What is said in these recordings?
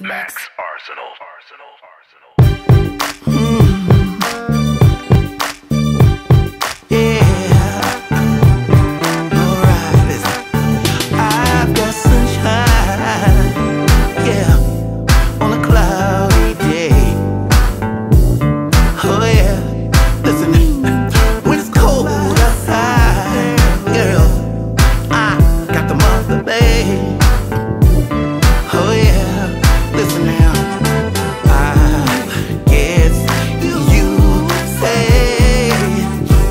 Max Arsenal. Yeah, alright, listen. I've got sunshine, yeah, on a cloudy day. Oh yeah, listen. When it's cold outside, girl, I got the monster, babe. Oh yeah. Listen now, I guess you say,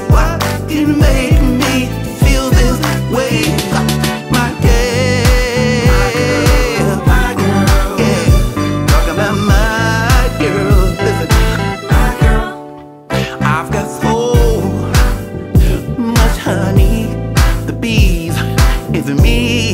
why you make me feel this way? My girl, yeah, talking about my girl. Listen, my girl, I've got so much honey, the bees is in me.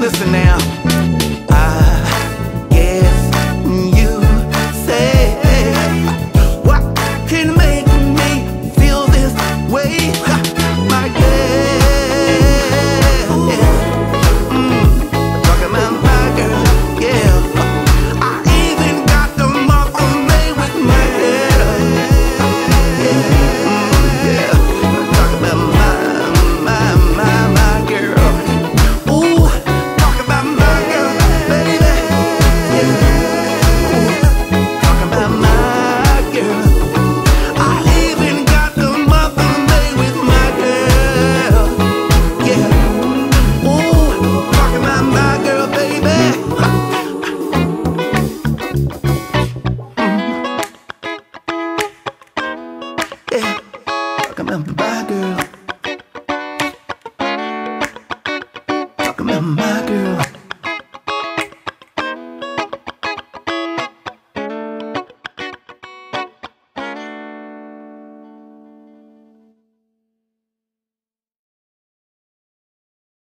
Listen now, I guess you say, what can make me feel this way? My girl, yeah. Talking about my girl, yeah. I even got the mark on me with my girl, yeah. Yeah. Talking about my girl. Yeah, talking about my girl. Talking about my girl.